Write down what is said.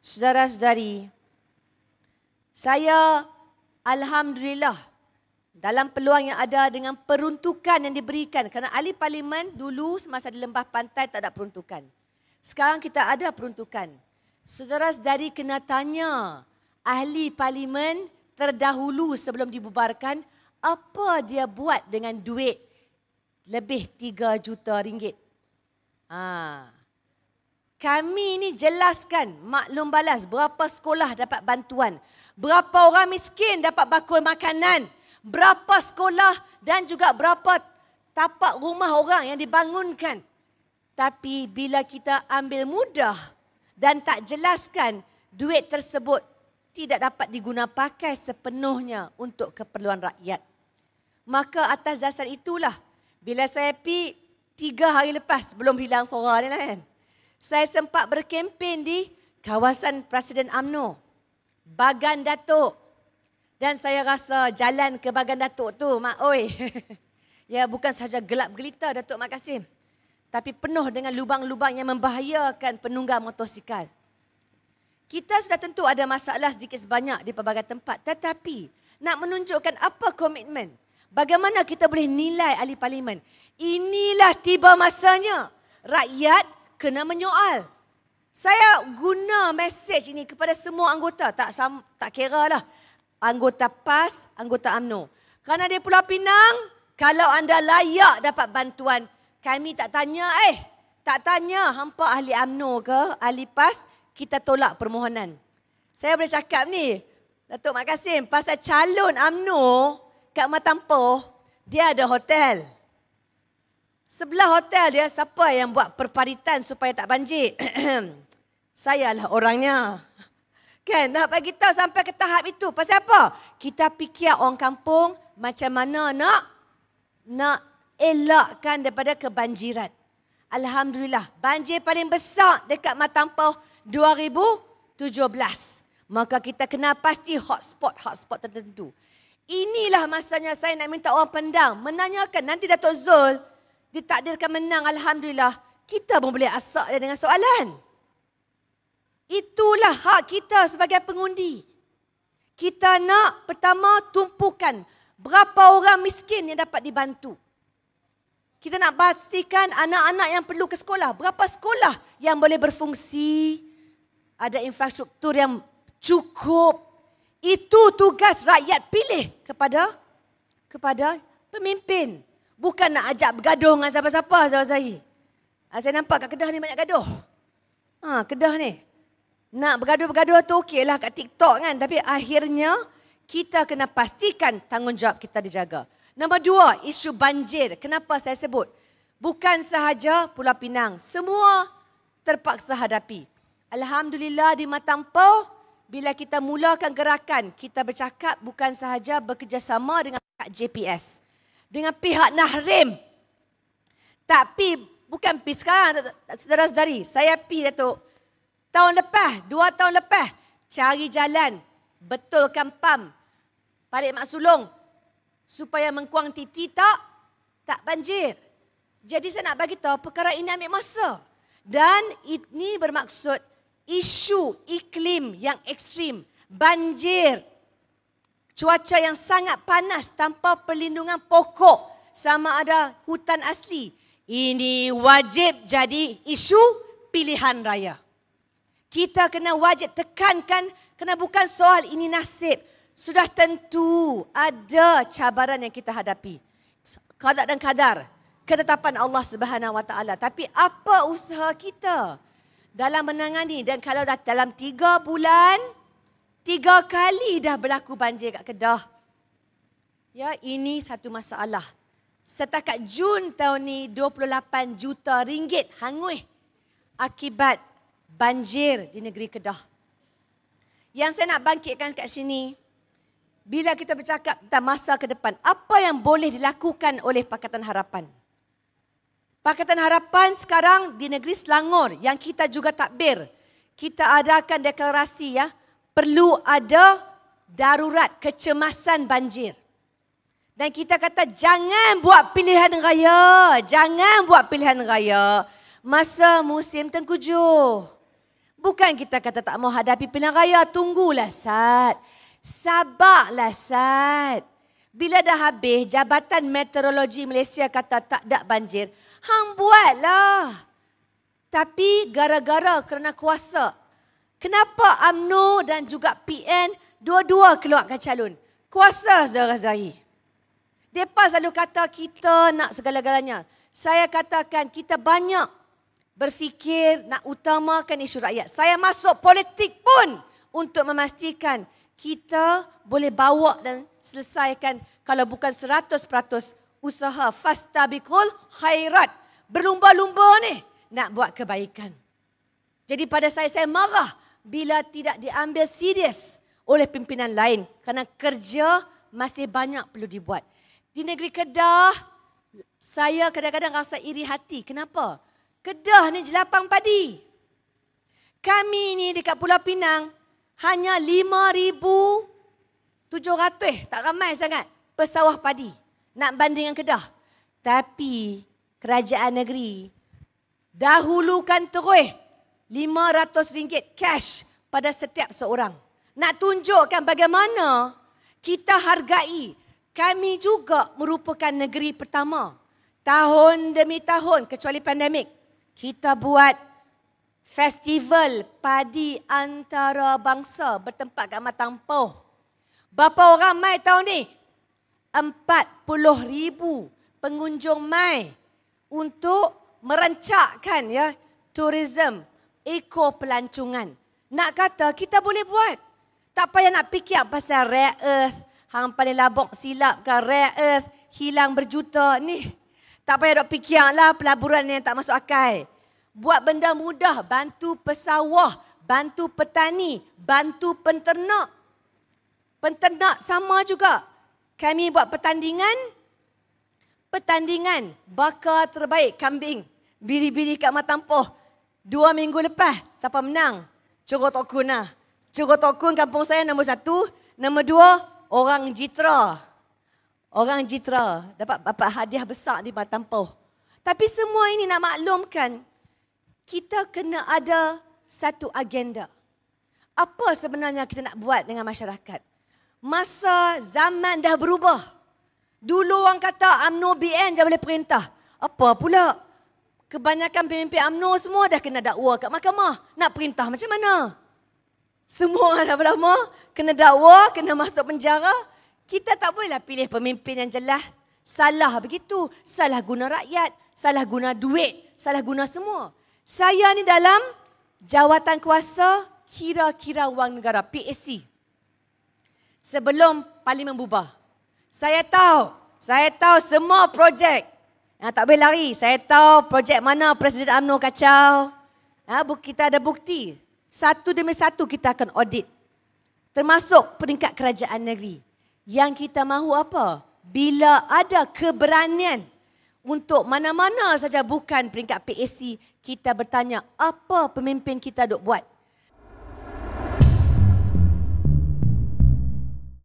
saudara-saudari, saya alhamdulillah dalam peluang yang ada dengan peruntukan yang diberikan. Kerana ahli parlimen dulu semasa di Lembah Pantai tak ada peruntukan. Sekarang kita ada peruntukan. Saudara-saudari kena tanya ahli parlimen terdahulu sebelum dibubarkan, apa dia buat dengan duit lebih 3 juta ringgit. Kami ni jelaskan, maklum balas, berapa sekolah dapat bantuan, berapa orang miskin dapat bakul makanan, berapa sekolah dan juga berapa tapak rumah orang yang dibangunkan. Tapi bila kita ambil mudah dan tak jelaskan, duit tersebut tidak dapat digunapakai sepenuhnya untuk keperluan rakyat. Maka atas dasar itulah, bila saya pergi 3 hari lepas, belum hilang suara ni lah kan, saya sempat berkempen di kawasan Presiden UMNO, Bagan Datuk. Dan saya rasa jalan ke Bagan Datuk tu, mak oi, ya bukan sahaja gelap gelita Datuk Mat Kassim, tapi penuh dengan lubang-lubang yang membahayakan penunggang motosikal. Kita sudah tentu ada masalah sedikit sebanyak di pelbagai tempat, tetapi nak menunjukkan apa komitmen, bagaimana kita boleh nilai ahli parlimen. Inilah tiba masanya rakyat kena menyoal. Saya guna mesej ini kepada semua anggota, tak kira lah anggota PAS, anggota UMNO. Kerana di Pulau Pinang, kalau anda layak dapat bantuan, kami tak tanya, tak tanya hampa ahli UMNO ke, ahli PAS, kita tolak permohonan. Saya boleh cakap ni, Datuk Mat Kassim, pasal calon UMNO kat Matampau, dia ada hotel. Sebelah hotel dia, siapa yang buat perparitan supaya tak banjir? Saya lah orangnya. Kan, nak bagi tahu sampai ke tahap itu. Pasal apa? Kita fikir orang kampung macam mana nak elakkan daripada kebanjiran. Alhamdulillah, banjir paling besar dekat Matampau 2017. Maka kita kena pasti hotspot tertentu. Inilah masanya saya nak minta orang Pendang menanyakan. Nanti Datuk Zul ditakdirkan menang, alhamdulillah, kita pun boleh asak dia dengan soalan. Itulah hak kita sebagai pengundi. Kita nak pertama tumpukan berapa orang miskin yang dapat dibantu. Kita nak pastikan anak-anak yang perlu ke sekolah, berapa sekolah yang boleh berfungsi, ada infrastruktur yang cukup. Itu tugas rakyat pilih kepada pemimpin. Bukan nak ajak bergaduh dengan siapa-siapa, saudara-saudari. Saya nampak kat Kedah ni banyak gaduh. Kedah ni. Nak bergaduh-bergaduh tu okeylah kat TikTok kan. Tapi akhirnya kita kena pastikan tanggungjawab kita dijaga. Nombor 2, isu banjir. Kenapa saya sebut? Bukan sahaja Pulau Pinang. Semua terpaksa hadapi. Alhamdulillah di Matampau, bila kita mulakan gerakan, kita bercakap bukan sahaja bekerjasama dengan JPS, dengan pihak NAHRIM. Tapi bukan pergi sekarang, saudara-saudari. Saya pergi, Datuk, tahun lepas, 2 tahun lepas, cari jalan, betulkan pam, parit mak sulung, supaya Mengkuang Titi tak banjir. Jadi saya nak bagi tahu perkara ini ambil masa. Dan ini bermaksud isu iklim yang ekstrim, banjir, cuaca yang sangat panas tanpa perlindungan pokok, sama ada hutan asli. Ini wajib jadi isu pilihan raya. Kita kena wajib tekankan, kerana bukan soal ini nasib. Sudah tentu ada cabaran yang kita hadapi. Kadar dan kadar, ketetapan Allah SWT. Tapi apa usaha kita dalam menangani? Dan kalau dah dalam 3 bulan, 3 kali dah berlaku banjir kat Kedah. Ya, ini satu masalah. Setakat Jun tahun ni, 28 juta ringgit hangui akibat banjir di negeri Kedah. Yang saya nak bangkitkan kat sini, bila kita bercakap tentang masa ke depan, apa yang boleh dilakukan oleh Pakatan Harapan? Pakatan Harapan sekarang di negeri Selangor yang kita juga takbir, kita adakan deklarasi, ya, perlu ada darurat kecemasan banjir. Dan kita kata jangan buat pilihan raya, jangan buat pilihan raya masa musim tengkujuh. Bukan kita kata tak mau hadapi pilihan raya. Tunggulah Sat. Sabarlah Sat. Bila dah habis Jabatan Meteorologi Malaysia kata tak ada banjir. Hang buatlah. Tapi gara-gara kerana kuasa. Kenapa UMNO dan juga PN dua-dua keluarkan calon? Kuasa saudara-saudari. Mereka selalu kata kita nak segala-galanya. Saya katakan kita banyak berfikir nak utamakan isu rakyat. Saya masuk politik pun untuk memastikan kita boleh bawa dan selesaikan kalau bukan 100% usaha fastabiqul khairat. Berlumba-lumba ni nak buat kebaikan. Jadi pada saya marah bila tidak diambil serius oleh pimpinan lain kerana kerja masih banyak perlu dibuat. Di negeri Kedah, saya kadang-kadang rasa iri hati. Kenapa? Kedah ni jelapang padi. Kami ni dekat Pulau Pinang hanya 5,700, tak ramai sangat pesawah padi nak banding dengan Kedah. Tapi kerajaan negeri dahulukan terus RM500 cash pada setiap seorang. Nak tunjukkan bagaimana kita hargai. Kami juga merupakan negeri pertama tahun demi tahun kecuali pandemik. Kita buat festival padi antarabangsa bertempat kat Matampau. Berapa orang mai tahun ni? 40,000 pengunjung mai untuk merancakkan ya tourism, eko pelancongan. Nak kata kita boleh buat. Tak payah nak fikir pasal rare earth, hang paling labok silap ke rare earth hilang berjuta ni. Tak payah dok fikirlah pelaburan yang tak masuk akal. Buat benda mudah, bantu pesawah, bantu petani, bantu penternak. Penternak sama juga. Kami buat pertandingan bakar terbaik kambing, biri-biri kat Matampau. 2 minggu lepas, siapa menang? Curotokun lah. Curotokun kampung saya nombor 1, nombor 2 orang Jitra. Orang Jitra dapat hadiah besar di Matampau. Tapi semua ini nak maklumkan, kita kena ada satu agenda. Apa sebenarnya kita nak buat dengan masyarakat? Masa zaman dah berubah. Dulu orang kata UMNO BN je boleh perintah. Apa pula? Kebanyakan pemimpin UMNO semua dah kena dakwa kat mahkamah. Nak perintah macam mana? Semua orang dah berlama, kena dakwa, kena masuk penjara. Kita tak bolehlah pilih pemimpin yang jelas. Salah begitu. Salah guna rakyat. Salah guna duit. Salah guna semua. Saya ni dalam jawatan kuasa kira-kira wang negara, PSC. Sebelum Parlimen bubar. Saya tahu semua projek. Tak boleh lari. Saya tahu projek mana Presiden UMNO kacau. Kita ada bukti. Satu demi satu kita akan audit. Termasuk peringkat kerajaan negeri. Yang kita mahu apa? Bila ada keberanian untuk mana-mana saja bukan peringkat PAC, kita bertanya apa pemimpin kita duk buat.